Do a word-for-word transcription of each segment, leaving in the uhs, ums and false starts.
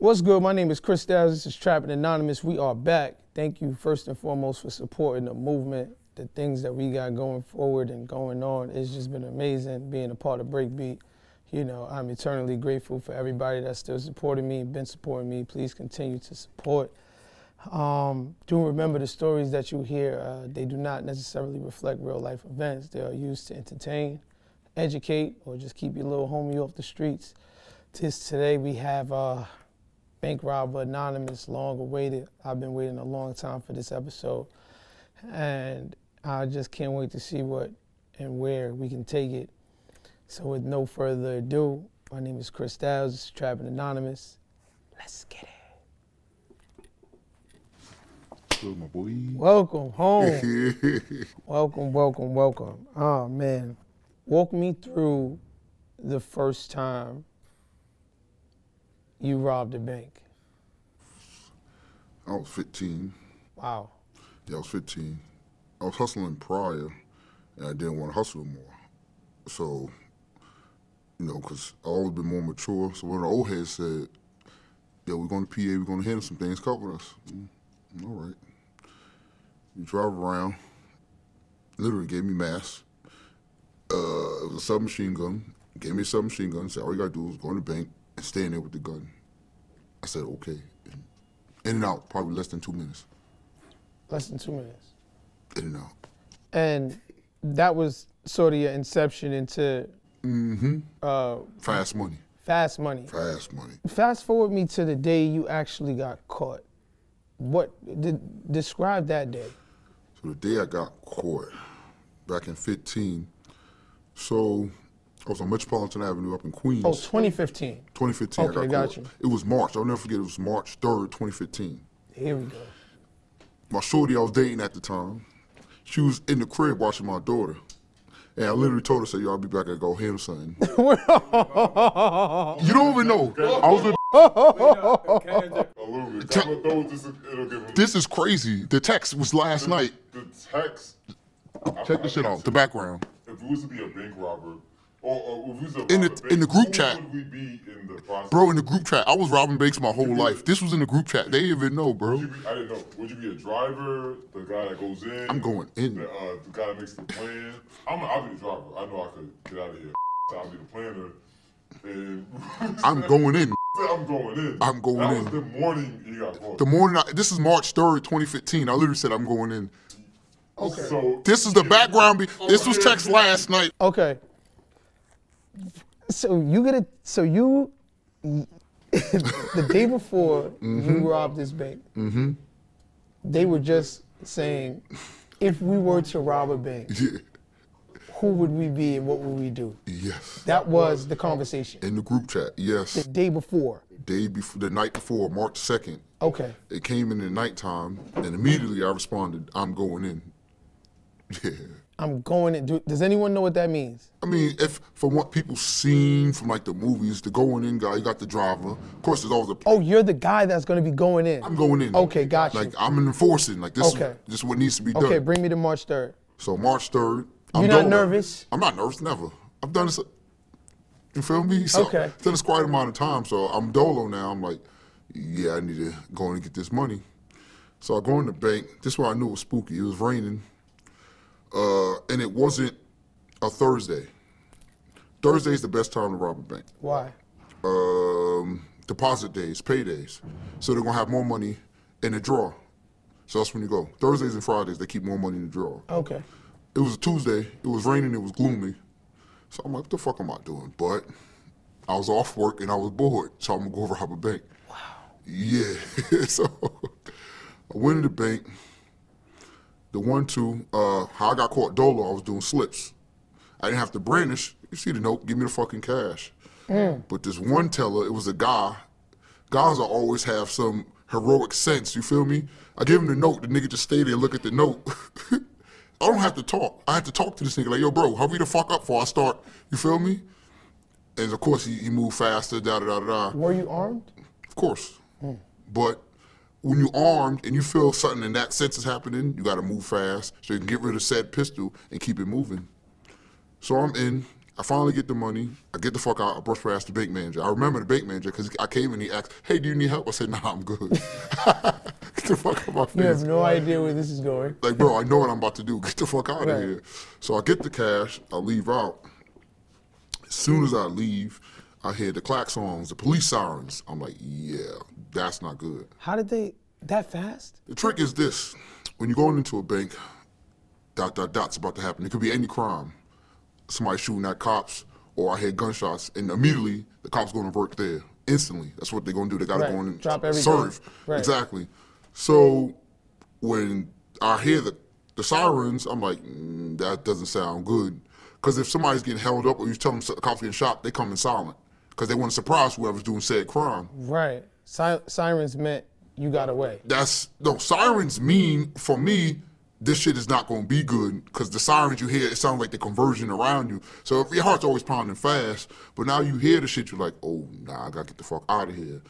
What's good? My name is Chris Dallas. This is Trappin Anonymous. We are back. Thank you first and foremost for supporting the movement, the things that we got going forward and going on. It's just been amazing being a part of Breakbeat. You know, I'm eternally grateful for everybody that's still supporting me, been supporting me. Please continue to support. Um, do remember the stories that you hear, uh, they do not necessarily reflect real life events. They are used to entertain, educate, or just keep your little homie off the streets. Tis today we have uh, Bank Robber Anonymous, long awaited. I've been waiting a long time for this episode, and I just can't wait to see what and where we can take it. So with no further ado, my name is Chris Dallas, this is Trappin Anonymous. Let's get it. Hello, my boy. Welcome home. Welcome, welcome, welcome. Oh, man. Walk me through the first time you robbed a bank. I was fifteen. Wow. Yeah, I was fifteen. I was hustling prior, and I didn't want to hustle more. So, you know, because I've always been more mature. So when the old head said, yeah, we're going to P A, we're going to handle some things, cover us. Mm, all right. You drive around, literally gave me mass. Uh, it was a submachine gun. Gave me a submachine gun, said all you got to do is go in the bank, staying there with the gun. I said, okay. In and out, probably less than two minutes. Less than two minutes? In and out. And that was sort of your inception into... Mm-hmm. Uh, fast money. Fast money. Fast money. Fast forward me to the day you actually got caught. What, did, describe that day. So the day I got caught, back in fifteen, so... I was on Metropolitan Avenue up in Queens. Oh, twenty fifteen. twenty fifteen, okay, I got, got you. It was March, I'll never forget, it was March third, twenty fifteen. Here we go. My shorty I was dating at the time, she was in the crib watching my daughter. And I literally told her, said, yo, I'll be back, I go handle something. You don't even know. I was in This is crazy. The text was last the, night. The text? Check this shit out, the background. If it was to be a bank robber, Or, or in, the, in, the bank, in the group chat, we be in the bro, in the group chat, I was robbing banks my whole you life. Be, this was in the group chat. They didn't even know, bro. Would you be, I didn't know. Would you be a driver, the guy that goes in? I'm going in. The, uh, the guy that makes the plan. I'm. A, I'll be the driver. I know I could get out of here. So I'll be the planner. And I'm going in. I'm going in. I'm going that in. Was the morning you got caught. The morning. I, this is March third, twenty fifteen. I literally said I'm going in. Okay. So this is the background. Be, oh, this was text yeah. last night. Okay. So you get a, so you, the day before mm-hmm. you robbed this bank, mm-hmm. they were just saying, if we were to rob a bank, yeah. who would we be and what would we do? Yes. That was the conversation. In the group chat, yes. The day before. Day before, the night before, March second. Okay. It came in at nighttime and immediately I responded, I'm going in. Yeah. I'm going in. Do, does anyone know what that means? I mean, if from what people seen from like the movies, the going in guy, you got the driver. Of course, there's always a. Oh, you're the guy that's going to be going in. I'm going in. Okay, gotcha. Like I'm enforcing. Like this. Okay. Is, this is what needs to be done. Okay, bring me to March third. So March third. I'm you're not going. nervous? I'm not nervous. Never. I've done this. You feel me? So, okay. I've done this quite amount of time, so I'm dolo now. I'm like, yeah, I need to go in and get this money. So I go in the bank. This is where I knew it was spooky. It was raining. Uh, and it wasn't a Thursday. Thursday's the best time to rob a bank. Why? Um, deposit days, paydays. So they're gonna have more money in the drawer. So that's when you go. Thursdays and Fridays, they keep more money in the drawer. Okay. It was a Tuesday, it was raining, it was gloomy. So I'm like, what the fuck am I doing? But I was off work and I was bored, so I'm gonna go rob a bank. Wow. Yeah, so I went to the bank. The one, two, uh, how I got caught dolo, I was doing slips. I didn't have to brandish. You see the note, give me the fucking cash. Mm. But this one teller, it was a guy. Guys will always have some heroic sense, you feel me? I give him the note, the nigga just stay there and look at the note. I don't have to talk. I have to talk to this nigga like, yo, bro, hurry the fuck up before I start, you feel me? And of course, he, he moved faster, da-da-da-da-da. Were you armed? Of course, mm. but when you're armed and you feel something in that sense is happening, you gotta move fast so you can get rid of said pistol and keep it moving. So I'm in, I finally get the money. I get the fuck out. I brush past the bank manager. I remember the bank manager because I came and he asked, hey, do you need help? I said, nah, I'm good. Get the fuck out of my face. You have no idea where this is going. Like, bro, I know what I'm about to do. Get the fuck out right. of here. So I get the cash. I leave out. As soon as I leave, I hear the klaxons, the police sirens. I'm like, yeah, that's not good. How did they, that fast? The trick is this. When you're going into a bank, dot, dot, dot's about to happen. It could be any crime. Somebody shooting at cops, or I hear gunshots, and immediately the cops gonna work there instantly. That's what they're gonna do. They gotta right. go in and drop everything. Serve. Right. Exactly. So when I hear the, the sirens, I'm like, mm, that doesn't sound good. Because if somebody's getting held up, or you tell them the cops getting shot, they come in silent. Because they want to surprise whoever's doing said crime. Right. Si- sirens meant you got away. That's no sirens mean for me. This shit is not gonna be good, because the sirens you hear, it sounds like they're converging around you. So your heart's always pounding fast, but now you hear the shit, you're like, oh, nah, I gotta get the fuck out of here.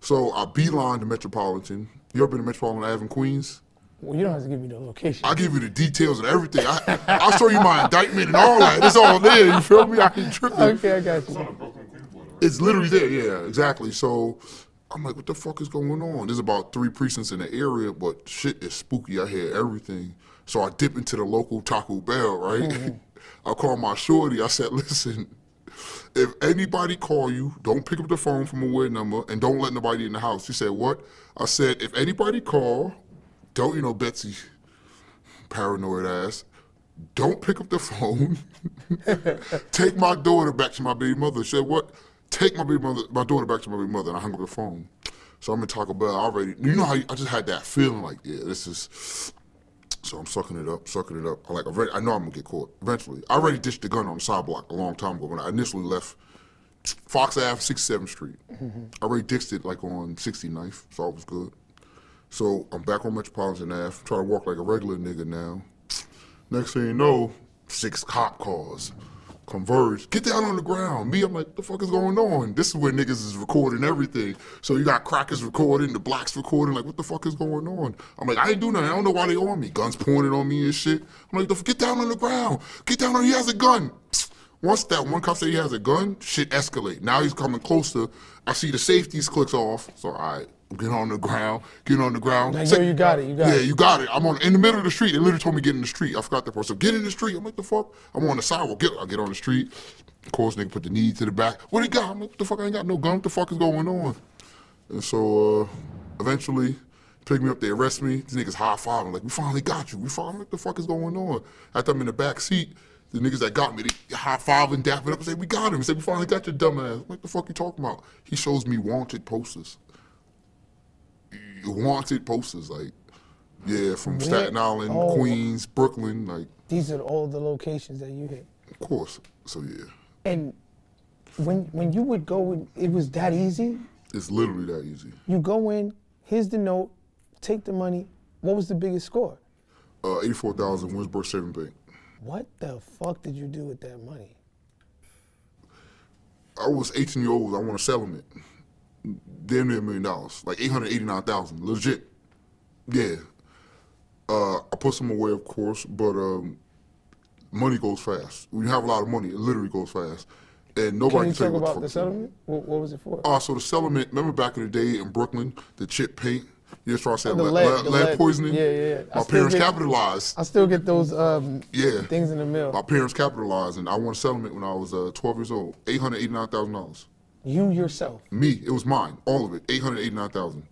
So I beeline to Metropolitan. You ever been to Metropolitan Avenue, Queens? Well, you don't have to give me the location. I'll give you the details and everything. I, I'll show you my indictment and all that. It's all there, you feel me? I ain't tripping. Okay, I got you. It's on the Brooklyn Queens border, right? It's literally there, yeah, exactly. So I'm like, what the fuck is going on? There's about three precincts in the area, but shit is spooky. I hear everything. So I dip into the local Taco Bell, right? Mm-hmm. I call my shorty. I said, listen, if anybody call you, don't pick up the phone from a weird number and don't let nobody in the house. She said, what? I said, if anybody call, don't, you know, Betsy, paranoid ass, don't pick up the phone. Take my daughter back to my baby mother. She said, what? Take my baby mother, my daughter back to my baby mother, and I hung up the phone. So I'm in Taco Bell already. You know how you, I just had that feeling like, yeah, this is. So I'm sucking it up, sucking it up. I like, already, I know I'm gonna get caught eventually. I already ditched the gun on the sidewalk a long time ago when I initially left Fox Avenue, sixty-seventh Street. Mm-hmm. I already ditched it like on sixty-ninth, so I was good. So I'm back on Metropolitan Avenue, trying to walk like a regular nigga now. Next thing you know, six cop cars. Converge, get down on the ground. Me, I'm like, what the fuck is going on? This is where niggas is recording everything. So you got crackers recording, the blacks recording, like, what the fuck is going on? I'm like, I ain't doing nothing. I don't know why they on me. Guns pointed on me and shit. I'm like, get down on the ground. Get down on, he has a gun. Once that one cop said he has a gun, shit escalate. Now he's coming closer. I see the safeties clicks off. So all right, get on the ground, get on the ground. Like, yo, you got it, you got yeah, it. Yeah, you got it. I'm on in the middle of the street. They literally told me get in the street. I forgot that part. So get in the street. I'm like, the fuck? I'm on the sidewalk. Get, I get on the street. Of course, nigga put the knee to the back. What he got? I'm like, what the fuck? I ain't got no gun. What the fuck is going on? And so, uh, eventually, pick me up. They arrest me. These niggas high-fiving. Like, we finally got you. We finally, what the fuck is going on? After I'm in the back seat, the niggas that got me, they high-fiving, dapping up and say, we got him. They say, we finally got your dumb ass. What the fuck you talking about? He shows me wanted posters. Wanted posters, like, yeah, from Staten Island, oh. Queens, Brooklyn, like. These are all the locations that you hit. Of course, so yeah. And when when you would go in, it was that easy? It's literally that easy. You go in, here's the note, take the money. What was the biggest score? Uh, eighty-four thousand, Williamsburg Savings Bank. What the fuck did you do with that money? I was eighteen years old, I won a settlement. Damn near a million dollars, like eight hundred eighty-nine thousand, legit. Yeah. Uh, I put some away, of course, but um, money goes fast. When you have a lot of money, it literally goes fast. And nobody can, you can tell you what the fuck. Can you talk about the settlement? What, what was it for? Uh, so the settlement, remember back in the day in Brooklyn, the chip paint? You just try to say lead poisoning? Yeah, yeah, yeah. My parents get, capitalized. I still get those um, yeah. things in the mail. My parents capitalized, and I won a settlement when I was uh, twelve years old, eight hundred eighty-nine thousand dollars. You yourself? Me. It was mine. All of it. eight hundred eighty-nine thousand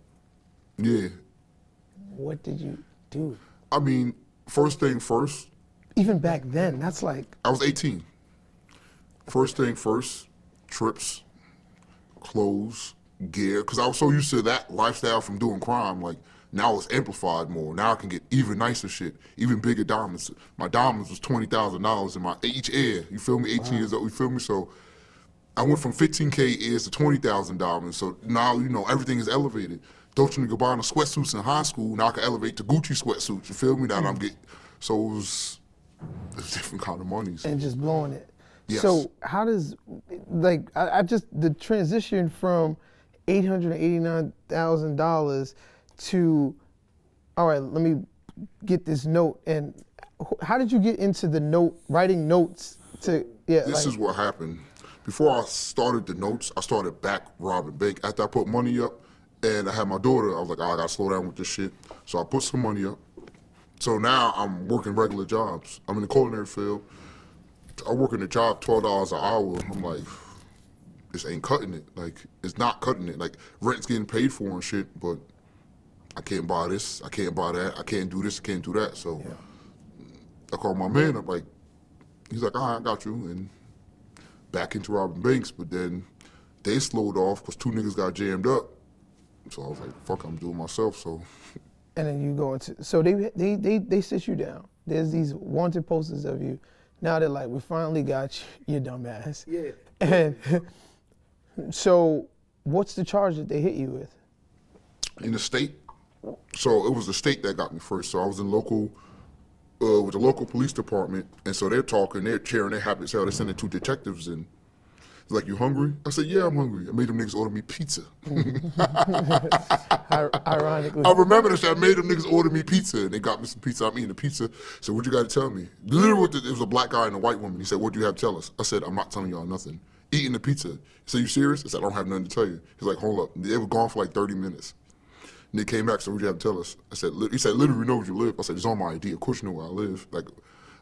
dollars. Yeah. What did you do? I mean, first thing first. Even back then, that's like. I was eighteen. First thing first, trips, clothes, gear. Because I was so used to that lifestyle from doing crime. Like, now it's amplified more. Now I can get even nicer shit, even bigger diamonds. My diamonds was twenty thousand dollars in my each ear. You feel me? eighteen wow. years old. You feel me? So I went from fifteen K ears to twenty thousand dollars, so now, you know, everything is elevated. Don't you need to buy no sweatsuits in high school, now I can elevate to Gucci sweatsuits, you feel me? Now mm. I'm getting, so it was a different kind of money. So. And just blowing it. Yes. So how does, like, I, I just, the transition from eight hundred eighty-nine thousand dollars to, all right, let me get this note, and how did you get into the note, writing notes to Yeah, this like, is what happened. Before I started the notes, I started back robbing bank. After I put money up and I had my daughter, I was like, oh, I gotta slow down with this shit. So I put some money up. So now I'm working regular jobs. I'm in the culinary field. I work in a job twelve dollars an hour. I'm like, this ain't cutting it. Like, it's not cutting it. Like, rent's getting paid for and shit, but I can't buy this, I can't buy that, I can't do this, I can't do that. So yeah. I called my man up, like, he's like, all right, I got you. And back into robbing banks, but then they slowed off because two niggas got jammed up. So I was like, fuck, I'm doing myself, so. And then you go into, so they, they, they, they sit you down. There's these wanted posters of you. Now they're like, we finally got you, you dumb ass. Yeah. And so what's the charge that they hit you with? In the state. So it was the state that got me first. So I was in local, uh, with the local police department. And so they're talking, they're cheering, they're happy as hell. They're sending two detectives in. It's like, you hungry? I said, yeah, I'm hungry. I made them niggas order me pizza. Ironically. I remember this, I made them niggas order me pizza. And they got me some pizza, I'm eating the pizza. So what you gotta tell me? Literally, it was a black guy and a white woman. He said, what do you have to tell us? I said, I'm not telling y'all nothing. Eating the pizza. He said, you serious? I said, I don't have nothing to tell you. He's like, hold up. They were gone for like thirty minutes. And they came back, so what you have to tell us? I said, he said, literally know where you live. I said, it's on my I D, of course you know where I live. Like,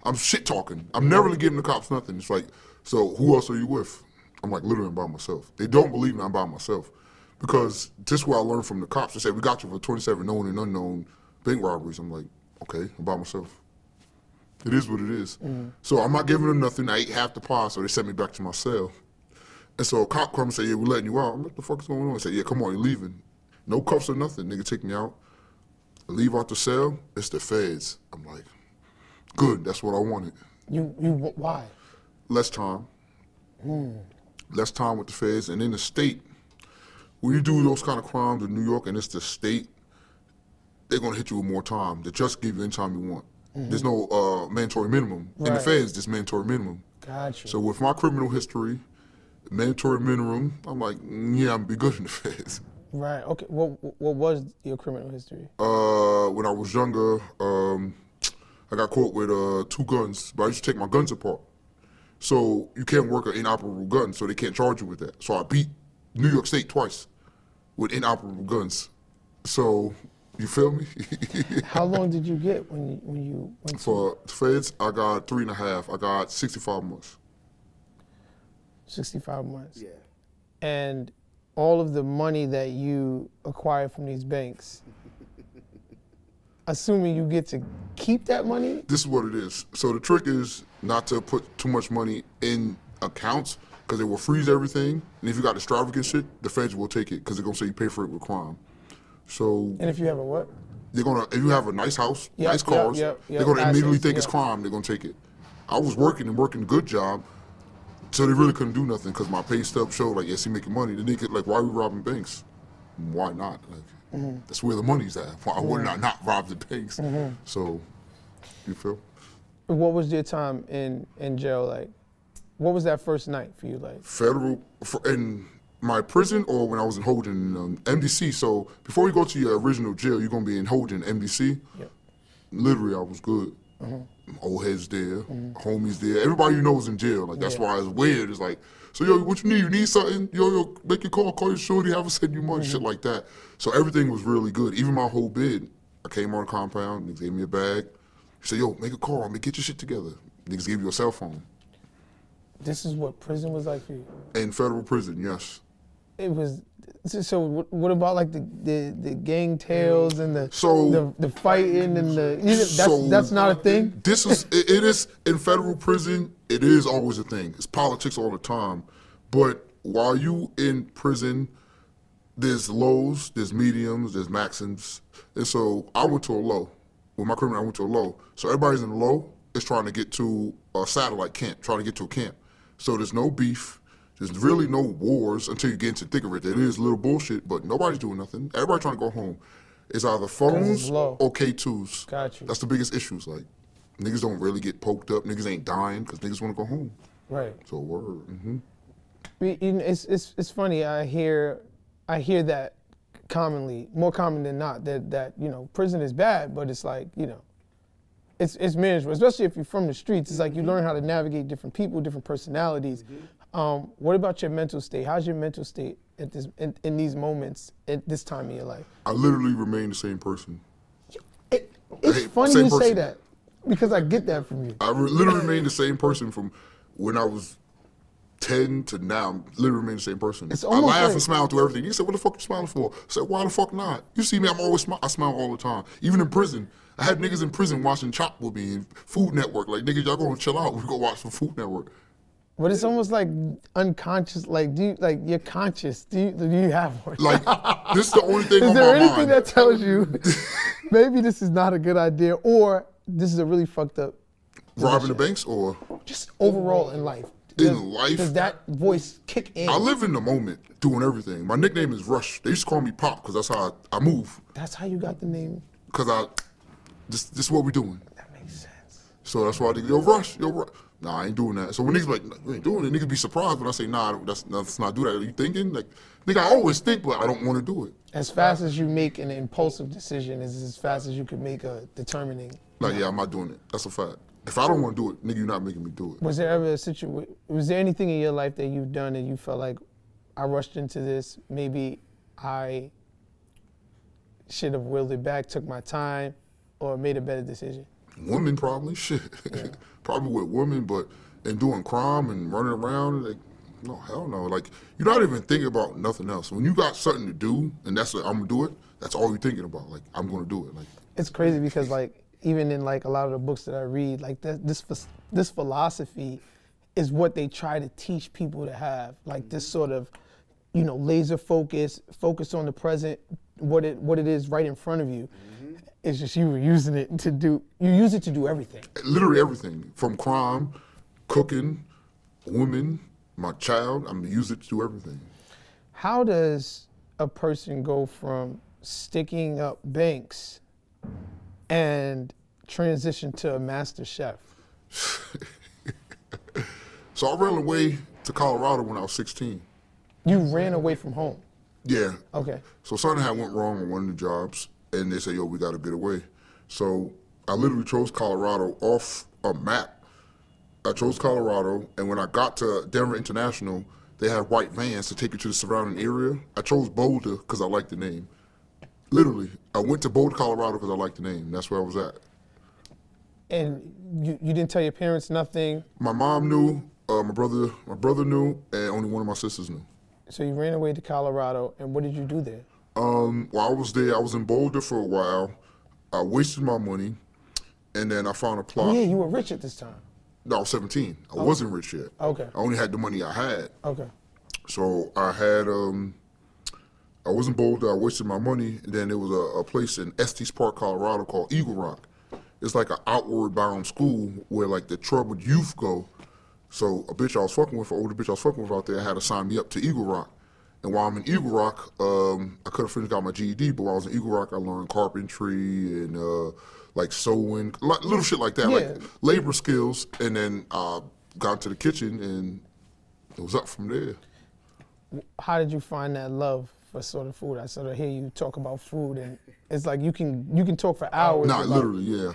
I'm shit talking. I'm never really giving the cops nothing. It's like, so who else are you with? I'm like, literally, I'm by myself. They don't believe me, I'm by myself. Because this is what I learned from the cops. They said, we got you for twenty-seven known and unknown bank robberies. I'm like, okay, I'm by myself. It is what it is. Mm. So I'm not giving them nothing. I ate half the pie, so they sent me back to my cell. And so a cop comes and said, yeah, we're letting you out. I'm like, what the fuck is going on? I said, yeah, come on, you're leaving. No cuffs or nothing, nigga, take me out. I leave out the cell, it's the feds. I'm like, good, that's what I wanted. You, you, why? Less time. Mm. Less time with the feds, and in the state, when you do those kind of crimes in New York and it's the state, they're gonna hit you with more time. They just give you any time you want. Mm-hmm. There's no uh, mandatory minimum. Right. In the feds, there's mandatory minimum. Gotcha. So with my criminal history, mandatory minimum, I'm like, yeah, I'm gonna be good in the feds. Right. Okay. What What was your criminal history? Uh, when I was younger, um, I got caught with uh two guns, but I used to take my guns apart. So you can't work an inoperable gun, so they can't charge you with that. So I beat New York State twice with inoperable guns. So you feel me? How long did you get when you when you went for to feds? I got three and a half. I got sixty-five months. Sixty-five months. Yeah. And all of the money that you acquire from these banks, assuming you get to keep that money? This is what it is. So the trick is not to put too much money in accounts because it will freeze everything. And if you got extravagant shit, the feds will take it because they're going to say you pay for it with crime. So. And if you have a what? They're going to, if you have a nice house, yep, nice cars, yep, yep, yep, they're going to immediately think yep. it's crime, they're going to take it. I was working and working a good job. So they really couldn't do nothing because my pay stub showed like, yes, he making money. Then they get like, why are we robbing banks? Why not? Like, mm-hmm. That's where the money's at. Why mm-hmm. would I not rob the banks? Mm-hmm. So, you feel? What was your time in, in jail like? What was that first night for you like? Federal, for, in my prison or when I was in Holden, um, M D C. So before you go to your original jail, you're gonna be in Holden, M D C. Yep. Literally, I was good. Mm-hmm. Old heads there, mm-hmm. homies there. Everybody you know is in jail. Like that's yeah. why it's weird. It's like, so yo, what you need? You need something? Yo, yo, make your call, call your shorty, have a send you money, mm-hmm. shit like that. So everything was really good. Even my whole bid. I came on the compound. Niggas gave me a bag. He said, yo, make a call. I'm gonna get your shit together. Niggas gave you a cell phone. This is what prison was like for you. In federal prison, yes. It was. So what about like the, the, the gang tales and the so, the, the fighting and the, you know, that's, so that's not a thing? This is, it, it is, in federal prison, it is always a thing. It's politics all the time. But while you in prison, there's lows, there's mediums, there's maxims. And so I went to a low. With my criminal, I went to a low. So everybody's in the low is trying to get to a satellite camp, trying to get to a camp. So there's no beef. There's really no wars until you get into the thick of it. It is little bullshit, but nobody's doing nothing. Everybody trying to go home. It's either phones or K twos. Got you. That's the biggest issues. Like, niggas don't really get poked up. Niggas ain't dying because niggas want to go home. Right. So word. Mm-hmm. It's it's it's funny. I hear I hear that commonly, more common than not. That that you know, prison is bad, but it's like you know, it's it's manageable, especially if you're from the streets. It's like you learn how to navigate different people, different personalities. Mm-hmm. Um, what about your mental state? How's your mental state at this in, in these moments at this time in your life? I literally remain the same person. It, it's hey, funny you person. say that because I get that from you. I re literally remain the same person from when I was ten to now. I'm literally remain the same person. It's I laugh like, and smile through everything. You said, "What the fuck you smiling for?" I said, "Why the fuck not?" You see me, I'm always smile. I smile all the time, even in prison. I had niggas in prison watching Chopped with me and Food Network. Like, niggas, y'all gonna chill out. We go watch some Food Network. But it's almost like unconscious. Like, do you, like you're conscious? Do you, do you have one? Like, this is the only thing. Is on there my anything mind. that tells you maybe this is not a good idea, or this is a really fucked up position? Robbing the banks, or just overall in life. In does, life, does that voice kick in? I live in the moment, doing everything. My nickname is Rush. They used to call me Pop because that's how I, I move. That's how you got the name. Because I. This, this is what we're doing. That makes sense. So that's why they go, yo, Rush, yo, Rush. Nah, I ain't doing that. So when niggas like, we ain't doing it, niggas be surprised when I say, nah, that's, let's not do that. Are you thinking? Like, nigga, I always think, but I don't want to do it. As fast as you make an impulsive decision is as fast as you can make a determining. Like, yeah, I'm not doing it. That's a fact. If I don't want to do it, nigga, you're not making me do it. Was there ever a situation, was there anything in your life that you've done that you felt like, I rushed into this, maybe I should have willed it back, took my time, or made a better decision? Women probably, shit. Yeah. Probably with women, but and doing crime and running around, like, no, hell no. Like, you're not even thinking about nothing else. When you got something to do, and that's what, I'm gonna do it, that's all you're thinking about. Like, I'm gonna do it. Like, it's crazy because, like, even in like a lot of the books that I read, like that, this this philosophy is what they try to teach people to have. Like this sort of, you know, laser focus, focus on the present, what it what it is right in front of you. It's just you were using it to do, you use it to do everything. Literally everything, from crime, cooking, women, my child, I'm gonna use it to do everything. How does a person go from sticking up banks and transition to a master chef? So I ran away to Colorado when I was sixteen. You ran away from home? Yeah. Okay. So something had went wrong on one of the jobs. And they say, yo, we gotta get away. So I literally chose Colorado off a map. I chose Colorado, and when I got to Denver International, they had white vans to take you to the surrounding area. I chose Boulder because I liked the name. Literally, I went to Boulder, Colorado because I liked the name. That's where I was at. And you, you didn't tell your parents nothing? My mom knew, uh, my brother my brother knew, and only one of my sisters knew. So you ran away to Colorado, and what did you do there? Um, while I was there, I was in Boulder for a while. I wasted my money, and then I found a plot. Oh, yeah, you were rich at this time. No, I was seventeen. I oh. wasn't rich yet. Okay. I only had the money I had. Okay. So I had, um, I was in Boulder, I wasted my money, and then there was a, a place in Estes Park, Colorado called Eagle Rock. It's like an outward bound school where like the troubled youth go. So a bitch I was fucking with, an older bitch I was fucking with out there had to sign me up to Eagle Rock. And while I'm in Eagle Rock, um, I could have finished out my G E D, but while I was in Eagle Rock, I learned carpentry and uh, like sewing, like, little shit like that, yeah. like labor skills. And then I uh, got into the kitchen and it was up from there. How did you find that love for sort of food? I sort of hear you talk about food and it's like you can you can talk for hours. Nah, about literally, yeah.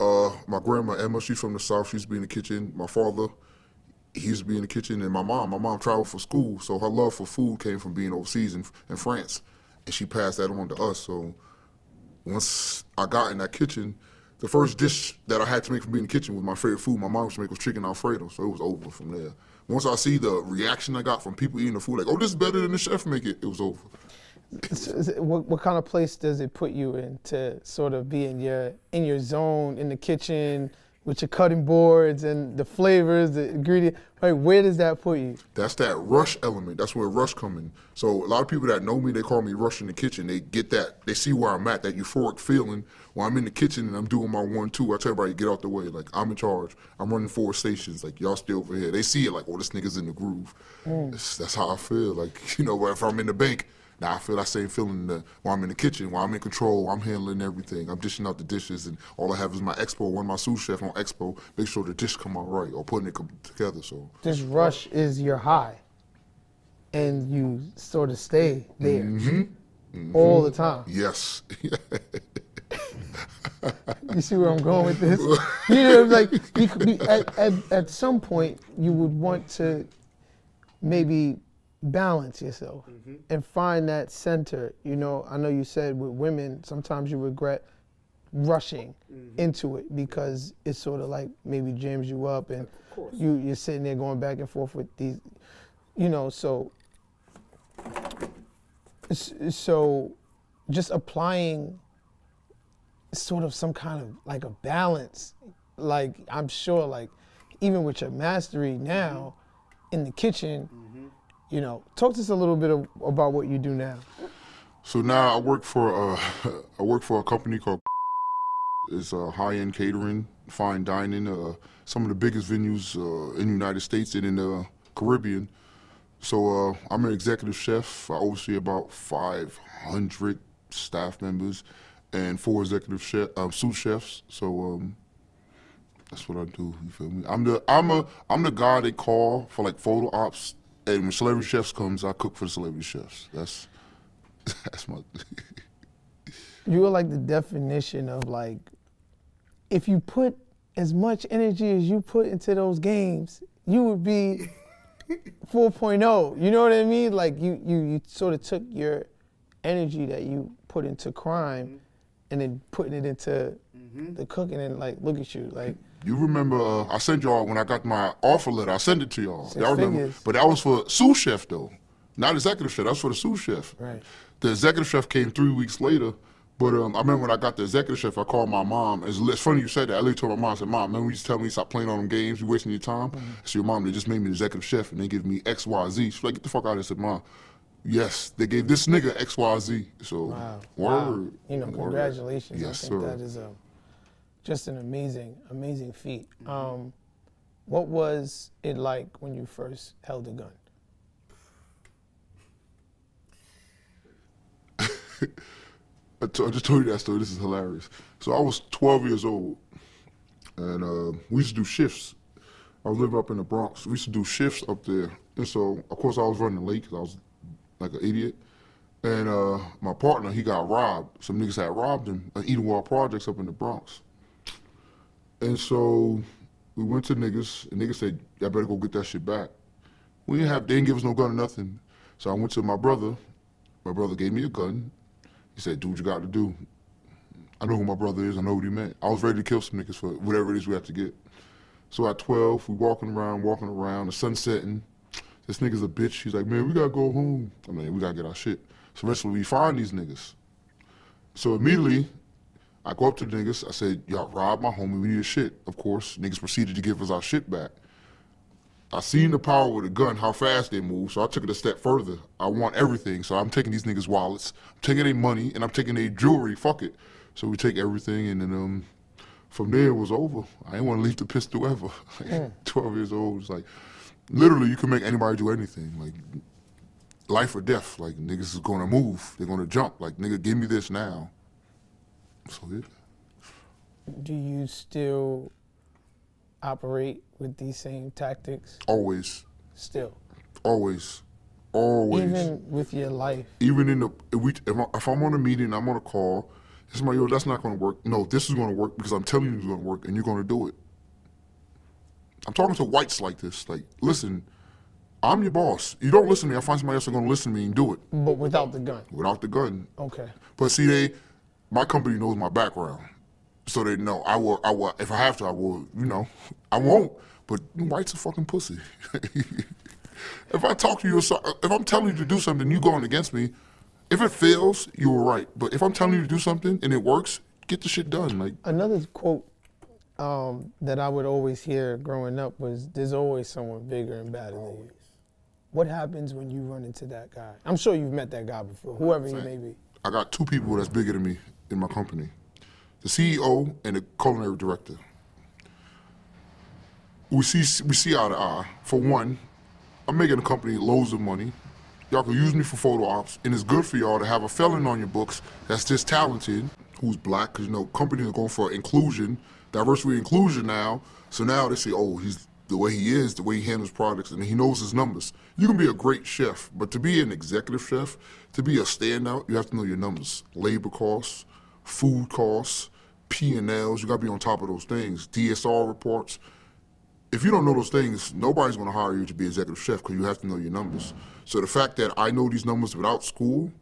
Uh, my grandma, Emma, she's from the South. She used to be in the kitchen. My father, he used to be in the kitchen, and my mom, my mom traveled for school, so her love for food came from being overseas in, in France, and she passed that on to us. So once I got in that kitchen, the first dish that I had to make from being in the kitchen was my favorite food my mom used to make was chicken Alfredo, so it was over from there. Once I see the reaction I got from people eating the food, like, oh, this is better than the chef make it, it was over. So is it, what, what kind of place does it put you in to sort of be in your, in your zone, in the kitchen, with your cutting boards and the flavors, the ingredients? Like, where does that put you? That's that Rush element. That's where Rush comes in. So a lot of people that know me, they call me Rush in the kitchen. They get that, they see where I'm at, that euphoric feeling when I'm in the kitchen and I'm doing my one, two. I tell everybody, get out the way. Like, I'm in charge. I'm running four stations. Like, y'all stay over here. They see it like, oh, this nigga's in the groove. Mm. That's, that's how I feel. Like, you know, if I'm in the bank, now I feel that same feeling that while I'm in the kitchen, while I'm in control, I'm handling everything. I'm dishing out the dishes, and all I have is my expo, one of my sous chef on expo, make sure the dish come out right or putting it together. So this Rush is your high, and you sort of stay there mm-hmm. Mm-hmm. all the time. Yes. You see where I'm going with this? You know, like you could be, at, at, at some point you would want to maybe balance yourself mm-hmm. and find that center. You know, I know you said with women, sometimes you regret rushing mm-hmm. into it because it's sort of like maybe jams you up and you, you're sitting there going back and forth with these, you know, so, so just applying sort of some kind of like a balance, like I'm sure like even with your mastery now mm-hmm. in the kitchen, mm-hmm. you know, talk to us a little bit of, about what you do now. So now I work for uh, I work for a company called it's a high-end catering, fine dining, uh, some of the biggest venues uh, in the United States and in the Caribbean. So uh, I'm an executive chef. I oversee about five hundred staff members and four executive chef, uh, sous chefs. So um, that's what I do. You feel me? I'm the I'm a I'm the guy they call for like photo ops. And when celebrity chefs comes, I cook for the celebrity chefs. That's that's my. You are like the definition of like, if you put as much energy as you put into those games, you would be four point oh. You know what I mean? Like you you you sort of took your energy that you put into crime, mm-hmm. and then putting it into mm-hmm. the cooking, and like look at you, like. You remember, uh, I sent y'all, when I got my offer letter, I sent it to y'all. Y'all remember, but that was for sous chef though, not executive chef, that's for the sous chef. Right. The executive chef came three weeks later, but um, I remember when I got the executive chef, I called my mom. It's, it's funny you said that, I literally told my mom, I said, Mom, remember you just telling me stop playing on them games, you wasting your time? Mm-hmm. I said, your mom, they just made me the executive chef and they give me X, Y, Z. She's like, get the fuck out of here. I said, Mom, yes, they gave this nigga X, Y, Z. So, wow. word. Wow. You know, word. Congratulations. Yes, I think sir. That is a... just an amazing, amazing feat. Mm-hmm. Um, what was it like when you first held a gun? I, t I just told you that story, this is hilarious. So I was twelve years old, and uh, we used to do shifts. I lived up in the Bronx, we used to do shifts up there. And so, of course, I was running late because I was like an idiot. And uh, my partner, he got robbed. Some niggas had robbed him at Eden Wall Projects up in the Bronx. And so we went to niggas, and niggas said, I better go get that shit back. We didn't have, they didn't give us no gun or nothing. So I went to my brother. My brother gave me a gun. He said, do what you got to do. I know who my brother is, I know what he meant. I was ready to kill some niggas for whatever it is we have to get. So at twelve, we walking around, walking around, the sun's setting. This nigga's a bitch. He's like, man, we got to go home. I mean, we got to get our shit. So eventually we find these niggas. So immediately, I go up to the niggas, I said, y'all robbed my homie, we need a shit. Of course, niggas proceeded to give us our shit back. I seen the power with a gun, how fast they move, so I took it a step further. I want everything, so I'm taking these niggas' wallets, I'm taking their money, and I'm taking their jewelry, fuck it. So we take everything, and then um, from there it was over. I didn't want to leave the pistol ever. Like, yeah. twelve years old, it's like, literally you can make anybody do anything. Like. Life or death, like niggas is gonna move, they're gonna jump, like nigga give me this now. So yeah. Do you still operate with these same tactics? Always. Still? Always, always. Even with your life? Even in the, if, we, if, I, if I'm on a meeting, I'm on a call, it's like, yo, that's not gonna work. No, this is gonna work because I'm telling you it's gonna work and you're gonna do it. I'm talking to whites like this, like listen, I'm your boss. You don't listen to me, I find somebody else that's gonna listen to me and do it. But without the gun? Without the gun. Okay. But see, they, my company knows my background. So they know, I will, I will, if I have to, I will, you know. I won't, but white's a fucking pussy. If I talk to you, if I'm telling you to do something, you going against me, if it fails, you were right. But if I'm telling you to do something and it works, get the shit done. Like another quote um, that I would always hear growing up was, there's always someone bigger and badder than you. What happens when you run into that guy? I'm sure you've met that guy before, whoever he may be. I got two people that's bigger than me in my company. The C E O and the culinary director. We see, we see eye to eye. For one, I'm making the company loads of money. Y'all can use me for photo ops, and it's good for y'all to have a felon on your books that's this talented, who's black, because you know, companies are going for inclusion, diversity inclusion now, so now they say, oh, he's the way he is, the way he handles products, and he knows his numbers. You can be a great chef, but to be an executive chef, to be a standout, you have to know your numbers. Labor costs, food costs, P and Ls, you gotta be on top of those things, D S R reports. If you don't know those things, nobody's gonna hire you to be executive chef because you have to know your numbers. So the fact that I know these numbers without school,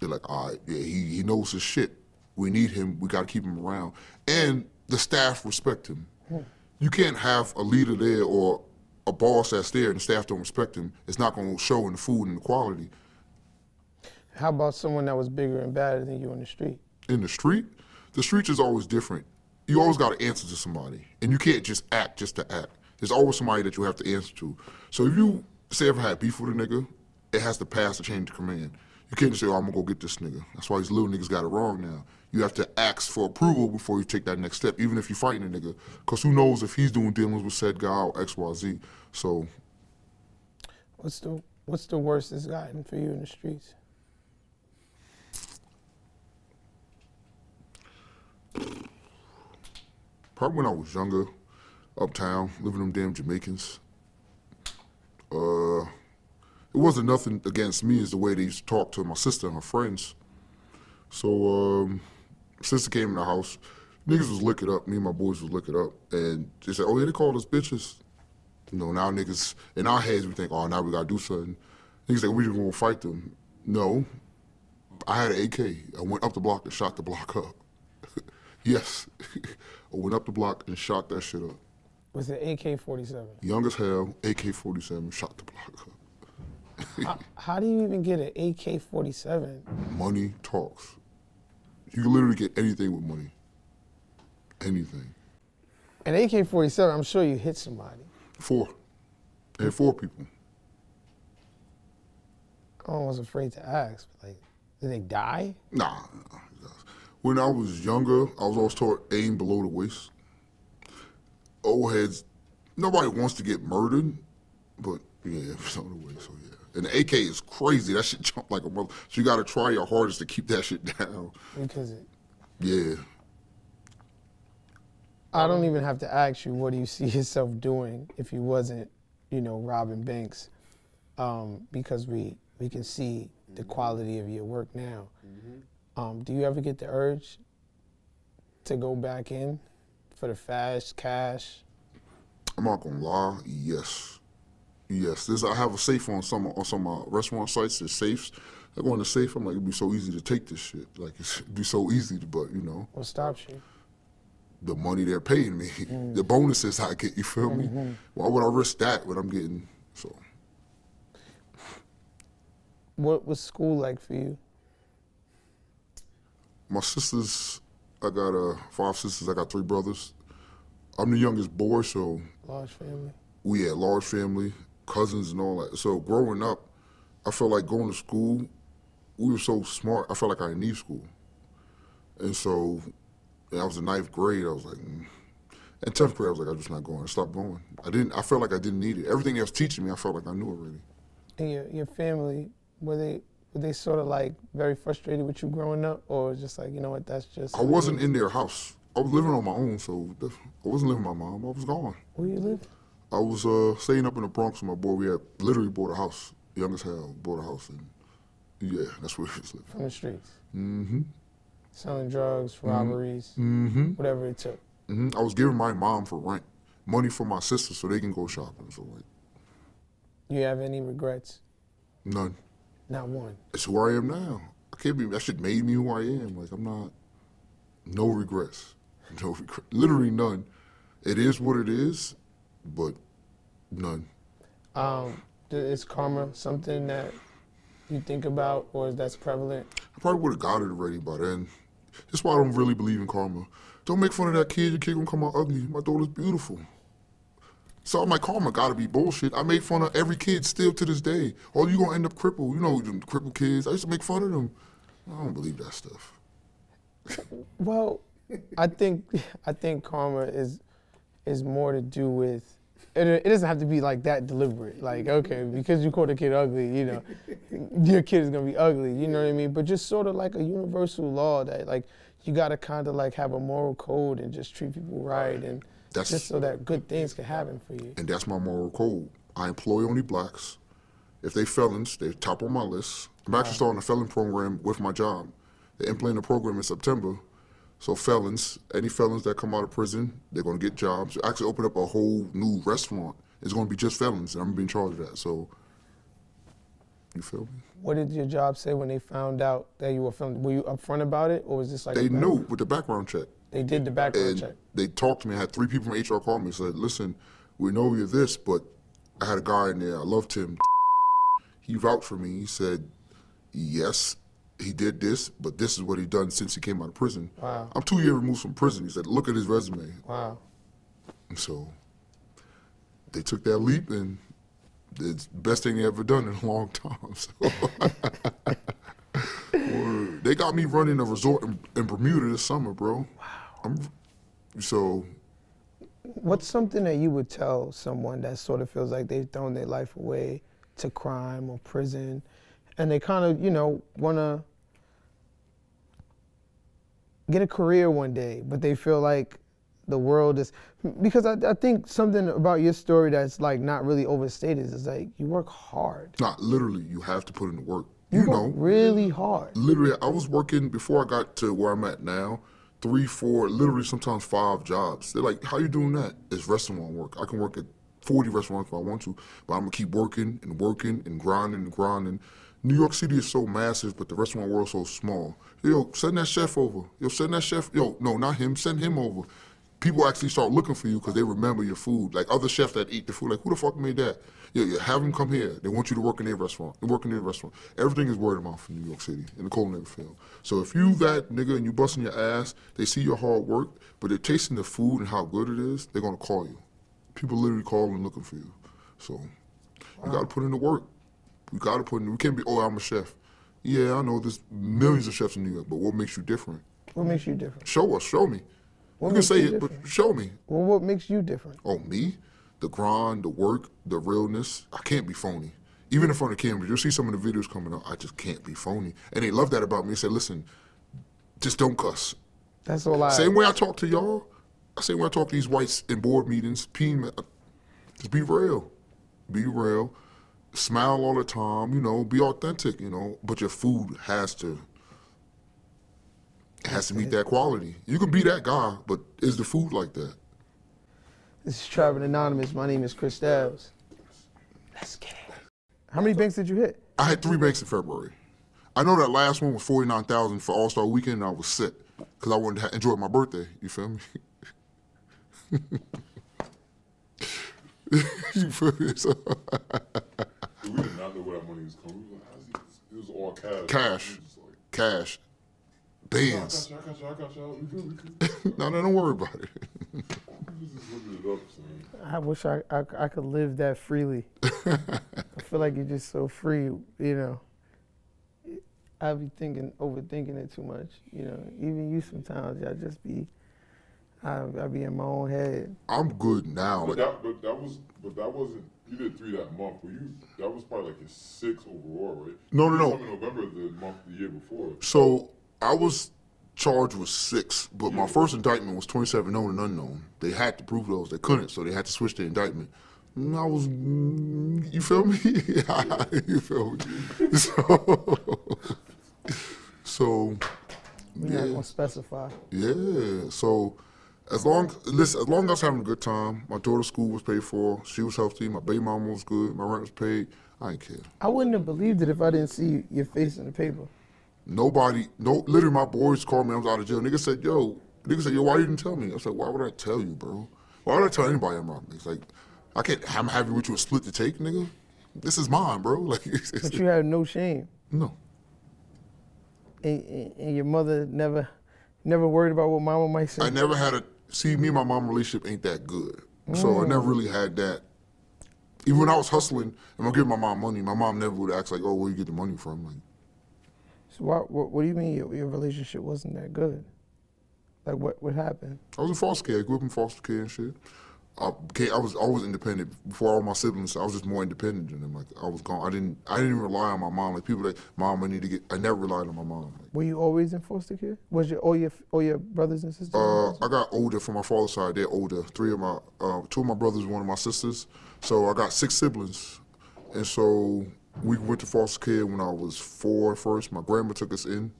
they're like, all right, yeah, he, he knows his shit. We need him, we gotta keep him around. And the staff respect him. You can't have a leader there or a boss that's there and the staff don't respect him. It's not gonna show in the food and the quality. How about someone that was bigger and badder than you in the street? In the street? The streets is always different. You always gotta answer to somebody. And you can't just act just to act. There's always somebody that you have to answer to. So if you say ever had beef with a nigga, it has to pass the chain of command. You can't just say, oh, I'm gonna go get this nigga. That's why these little niggas got it wrong now. You have to ask for approval before you take that next step, even if you're fighting a nigga. Cause who knows if he's doing dealings with said guy or X, Y, Z. So. What's the, what's the worst that's gotten for you in the streets? Probably when I was younger, uptown, living with them damn Jamaicans. Uh, it wasn't nothing against me, is the way they used to talk to my sister and her friends. So, um, sister came in the house, niggas was licking up, me and my boys was licking up, and they said, oh yeah, they called us bitches. You know, now niggas, in our heads we think, oh, now we gotta do something. Niggas like, we just gonna fight them. No, I had an A K. I went up the block and shot the block up. Yes, I went up the block and shot that shit up. Was it A K forty-seven? Young as hell, A K forty-seven, shot the block up. how, how do you even get an A K forty-seven? Money talks. You can literally get anything with money. Anything. An A K forty-seven, I'm sure you hit somebody. Four. I hit four people. I was afraid to ask. Like, did they die? Nah. When I was younger, I was always taught aim below the waist. Old heads, nobody wants to get murdered, but yeah, so anyway, so yeah. And the A K is crazy. That shit jump like a mother. So you gotta try your hardest to keep that shit down. Because it. Yeah. I don't even have to ask you, what do you see yourself doing if you wasn't, you know, robbing banks? Um, because we we can see the quality of your work now. Mm-hmm. Um, do you ever get the urge to go back in for the fast cash? I'm not gonna lie, yes. Yes, There's, I have a safe on some on some uh, restaurant sites, there's safes. I go in the safe, I'm like, it'd be so easy to take this shit. Like, it'd be so easy, to, but you know. What stops you? The money they're paying me. Mm. The bonuses I get, you feel me? Mm-hmm. Why would I risk that when I'm getting, so. What was school like for you? My sisters, I got uh, five sisters, I got three brothers. I'm the youngest boy, so. Large family. We had large family, cousins and all that. So growing up, I felt like going to school, we were so smart, I felt like I didn't need school. And so, I was in ninth grade, I was like, mm. In tenth grade, I was like, I'm just not going, I stopped going. I didn't, I felt like I didn't need it. Everything they was teaching me, I felt like I knew already. And your, your family, were they, were they sort of like very frustrated with you growing up, or just like, you know what, that's just... I wasn't in their house. I was living on my own, so I wasn't living with my mom. I was gone. Where you living? I was uh, staying up in the Bronx with my boy. We had literally bought a house, young as hell, bought a house, and yeah, that's where we was living. From the streets? Mm-hmm. Selling drugs, robberies, mm-hmm. whatever it took. Mm-hmm. I was giving my mom for rent, money for my sister so they can go shopping. So like, you have any regrets? None. Not one. It's who I am now. I can't be, that shit made me who I am. Like, I'm not, no regrets. No regrets. Literally none. It is what it is, but none. Um, is karma something that you think about or that's prevalent? I probably would have got it already by then. That's why I don't really believe in karma. Don't make fun of that kid. Your kid gonna come out ugly. My daughter's beautiful. So my karma gotta be bullshit. I make fun of every kid still to this day. Or you gonna end up crippled. You know, them crippled kids. I used to make fun of them. I don't believe that stuff. Well, I think I think karma is is more to do with. It, it doesn't have to be like that deliberate. Like, okay, because you called a kid ugly, you know, your kid is gonna be ugly. You know what I mean? But just sort of like a universal law that like you gotta kind of like have a moral code and just treat people right and. That's, just so that good things can happen for you. And that's my moral code. I employ only blacks. If they felons, they're top on my list. I'm actually wow. starting a felon program with my job. They implemented a program in September. So felons, any felons that come out of prison, they're going to get jobs. Actually open up a whole new restaurant. It's going to be just felons, and I'm being charged of that. So, you feel me? What did your job say when they found out that you were felon? Were you upfront about it, or was this like they knew with the background check? They did the background and check. They talked to me. I had three people from H R call me and said, listen, we know you're this, but I had a guy in there. I loved him. He vouched for me. He said, yes, he did this, but this is what he done since he came out of prison. Wow. I'm two years removed from prison. He said, look at his resume. Wow. And so they took that leap, and it's the best thing they ever done in a long time. So. They got me running a resort in, in Bermuda this summer, bro. Wow. I'm, so. What's something that you would tell someone that sort of feels like they've thrown their life away to crime or prison, and they kind of, you know, want to get a career one day, but they feel like the world is, because I, I think something about your story that's like not really overstated is like you work hard. Not literally, you have to put in the work. You, you work know, really hard. Literally, I was working before I got to where I'm at now, three, four, literally sometimes five jobs. They're like, how you doing that? It's restaurant work. I can work at forty restaurants if I want to, but I'm gonna keep working and working and grinding and grinding. New York City is so massive, but the restaurant world's so small. Yo, send that chef over. Yo, send that chef, yo, no, not him, send him over. People actually start looking for you because they remember your food. Like other chefs that eat the food, like who the fuck made that? Yeah, yeah, have them come here. They want you to work in their restaurant. They work in their restaurant. Everything is word of mouth in New York City, in the culinary field. So if you that nigga and you busting your ass, they see your hard work, but they're tasting the food and how good it is, they're gonna call you. People literally calling looking for you. So wow. You gotta put in the work. You gotta put in, you can't be, oh, I'm a chef. Yeah, I know there's millions of chefs in New York, but what makes you different? What makes you different? Show us, show me. What you can say you it, different? But show me. Well, what makes you different? Oh, me? The grind, the work, the realness. I can't be phony. Even in front of the camera, you'll see some of the videos coming out, I just can't be phony. And they love that about me. They said, listen, just don't cuss. That's all I... Same way I talk to y'all, I say when I talk to these whites in board meetings, just be real. Be real. Smile all the time, you know, be authentic, you know, but your food has to... It has to meet that quality. You can be that guy, but is the food like that? This is Trappin Anonymous. My name is Chris Dallas. Let's get it. How many banks did you hit? I had three banks in February. I know that last one was forty-nine thousand dollars for All-Star Weekend, and I was sick because I wanted to enjoy my birthday. You feel me? You feel me? So we did not know where that money was coming from. It was all cash. Cash. Like... Cash. Bands. I got you, I got you, I got you. We good, we good. No, no, don't worry about it. I wish I, I, I could live that freely. I feel like you're just so free, you know. I be thinking, overthinking it too much, you know. Even you sometimes, I just be, I, I be in my own head. I'm good now. But that, but that was, but that wasn't, you did three that month, but you, that was probably like your sixth overall, right? No, no, no. In November, the month the year before. So. I was charged with six, but my first indictment was twenty-seven known and unknown. They had to prove those. They couldn't, so they had to switch the indictment. And I was, you feel me? You feel me? So, so we're not gonna specify. Yeah. So, as long listen, as long as I was having a good time, my daughter's school was paid for. She was healthy. My baby mama was good. My rent was paid. I didn't care. I wouldn't have believed it if I didn't see your face in the paper. Nobody, no, literally my boys called me, I was out of jail. Nigga said, yo, nigga said, yo, why you didn't tell me? I said, why would I tell you, bro? Why would I tell anybody I'm robbing? It's like, I can't, I'm happy with you a split to take, nigga. This is mine, bro. Like, it's, it's, but you had no shame. No. And, and, and your mother never, never worried about what mama might say? I never had a, see, me and my mom relationship ain't that good. Mm. So I never really had that. Even when I was hustling, and I give my mom money, my mom never would ask like, oh, where you get the money from? Like, Why, what, what do you mean your, your relationship wasn't that good? Like, what, what happened? I was in foster care. I grew up in foster care and shit. I, I was always independent. Before all my siblings, I was just more independent than them. Like, I was gone. I didn't I didn't even rely on my mom. Like, people like, mom, I need to get, I never relied on my mom. Like, were you always in foster care? Was your all your, all your brothers and sisters? Uh, I got older from my father's side. They're older. Three of my, uh, two of my brothers, one of my sisters. So I got six siblings. And so, we went to foster care when I was four first. My grandma took us in,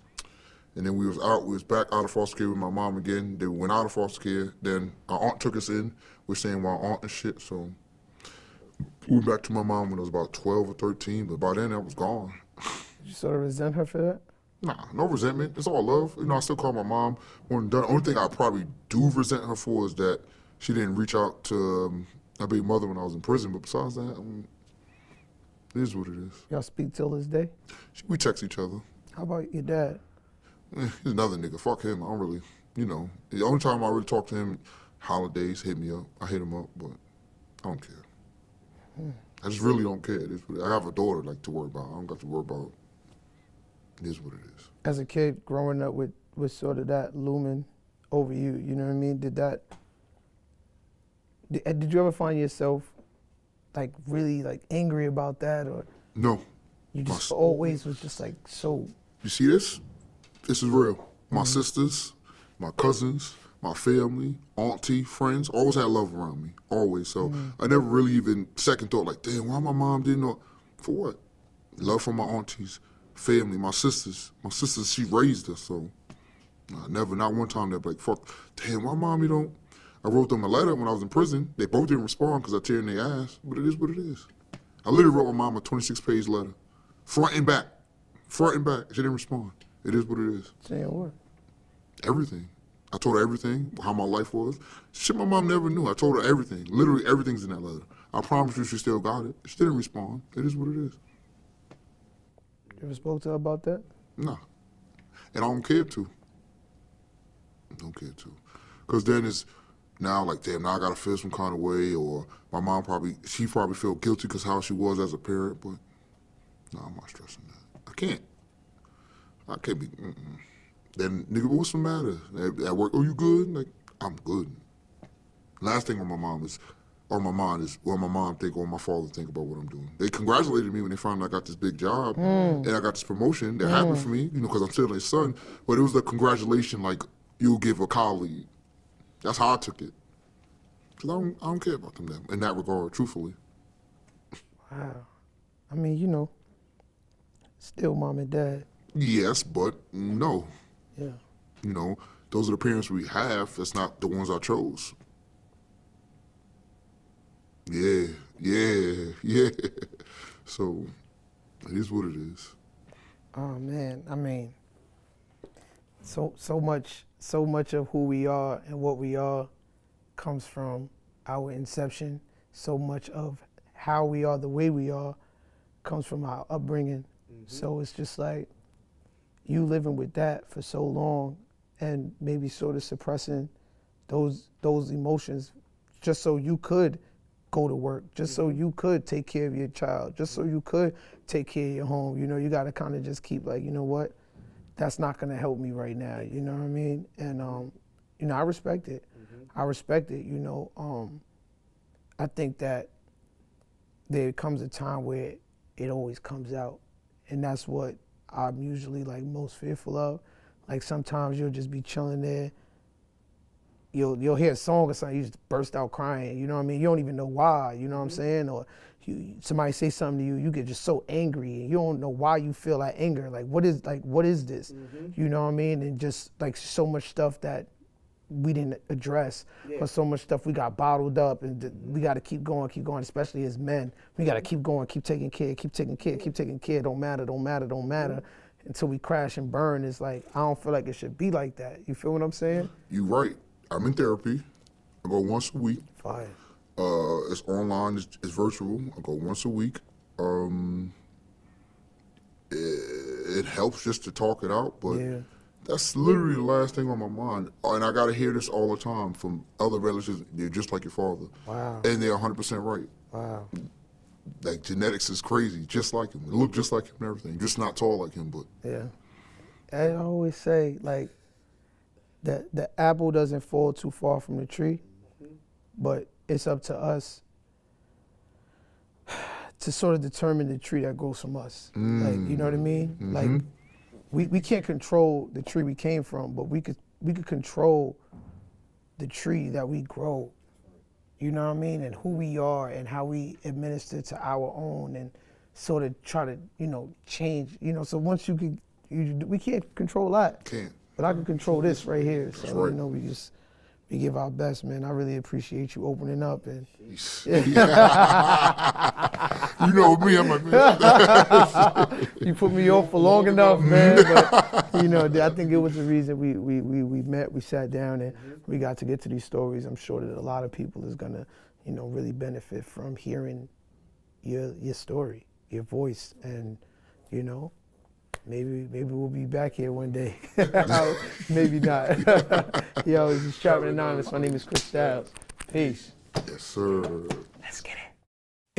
And then we was out, we was back out of foster care with my mom again. They went out of foster care. Then our aunt took us in. We're staying with our aunt and shit. So we went back to my mom when I was about twelve or thirteen, but by then I was gone. Did you sort of resent her for that? Nah, no resentment. It's all love. You know, I still call my mom. The only thing I probably do resent her for is that she didn't reach out to um, my big mother when I was in prison. But besides that, I mean, it is what it is. Y'all speak till this day? We text each other. How about your dad? He's another nigga. Fuck him. I don't really, you know. The only time I really talk to him, holidays, hit me up. I hit him up, but I don't care. Hmm. I just really don't care. I have a daughter like to worry about. I don't got to worry about. It is what it is. As a kid growing up with, with sort of that looming over you, you know what I mean? Did that, did, did you ever find yourself like really like angry about that or? No. You just My, always was just like so. You see this? This is real. My mm-hmm. sisters, my cousins, my family, auntie, friends, always had love around me, always. So mm-hmm. I never really even second thought like, damn, why my mom didn't know? For what? Love from my aunties. Family, my sisters, my sisters, she raised us, so I never, not one time, they'd be like, fuck, damn, why mommy don't? I wrote them a letter when I was in prison. They both didn't respond because I teared in their ass, but it is what it is. I literally wrote my mom a twenty-six page letter, front and back, front and back. She didn't respond. It is what it is. Saying what? Everything. I told her everything, how my life was. Shit my mom never knew. I told her everything. Literally everything's in that letter. I promise you she still got it. She didn't respond. It is what it is. You ever spoke to her about that? No. Nah. And I don't care to. I don't care to. Because then it's now like, damn, now I got to feel some kind of way, or my mom probably, she probably feel guilty because how she was as a parent, but no, nah, I'm not stressing that. I can't. I can't be, mm-mm. Then, nigga, what's the matter? At, at work, oh, you good? Like, I'm good. Last thing on my mom is, on my mind is what my mom think or my father think about what I'm doing. They congratulated me when they found out I got this big job mm. and I got this promotion. They're mm. happy for me, you know, because I'm still their son. But it was the congratulation like you'll give a colleague. That's how I took it. Because I don't, I don't care about them that, in that regard, truthfully. Wow. I mean, you know, still mom and dad. Yes, but no. Yeah. You know, those are the parents we have. That's not the ones I chose. Yeah, yeah, yeah. So, it is what it is. Oh man, I mean, so so much, so much of who we are and what we are comes from our inception. So much of how we are, the way we are, comes from our upbringing. Mm-hmm. So it's just like you living with that for so long, and maybe sort of suppressing those those emotions, just so you could go to work, just so you could take care of your child, just so you could take care of your home. You know, you gotta kind of just keep like, you know what, that's not gonna help me right now, you know what I mean? And, um, you know, I respect it. Mm-hmm. I respect it, you know. Um, I think that there comes a time where it always comes out, and that's what I'm usually like most fearful of. Like sometimes you'll just be chilling there, You'll, you'll hear a song or something, you just burst out crying, you know what I mean? You don't even know why, you know what I'm saying? Or you, somebody say something to you, you get just so angry, and you don't know why you feel that anger. Like, what is like what is this? Mm-hmm. You know what I mean? And just like so much stuff that we didn't address, yeah. or so much stuff we got bottled up, and th- we gotta keep going, keep going, especially as men. We gotta keep going, keep taking care, keep taking care, keep taking care, don't matter, don't matter, don't matter. Mm-hmm. Until we crash and burn, it's like, I don't feel like it should be like that. You feel what I'm saying? You right. I'm in therapy. I go once a week. Fine. Uh, it's online. It's, it's virtual. I go once a week. Um, it, it helps just to talk it out, but yeah. that's literally the last thing on my mind. And I gotta hear this all the time from other relatives. They're just like your father. Wow. And they're one hundred percent right. Wow. Like genetics is crazy. Just like him. They look just like him and everything. Just not tall like him, but yeah. I always say like. That the apple doesn't fall too far from the tree, mm-hmm. but it's up to us to sort of determine the tree that grows from us. Mm. Like, you know what I mean? Mm-hmm. Like, we, we can't control the tree we came from, but we could we could control the tree that we grow. You know what I mean? And who we are and how we administer to our own and sort of try to, you know, change, you know, so once you could, you, we can't control a lot. Can't. But I can control this right here. So, right. you know, we just, we give our best, man. I really appreciate you opening up. And yeah. You know me, I'm like, man. You put me off for long enough, man. But, you know, I think it was the reason we, we, we, we met, we sat down, and we got to get to these stories. I'm sure that a lot of people is going to, you know, really benefit from hearing your your story, your voice, and, you know, Maybe maybe we'll be back here one day. Maybe not. Yo, this is Trappin Anonymous. My name is Chris Dallas. Peace. Yes, sir. Let's get it.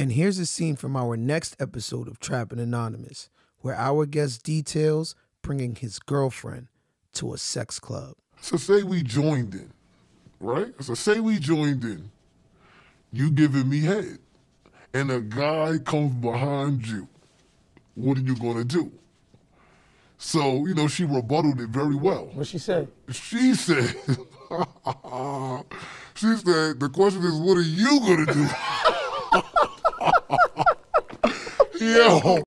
And here's a scene from our next episode of Trappin Anonymous, where our guest details bringing his girlfriend to a sex club. So say we joined in, right? So say we joined in. You giving me head, and a guy comes behind you. What are you gonna do? So, you know, she rebutted it very well. What she said? She said, she said, the question is, what are you gonna do? Yo.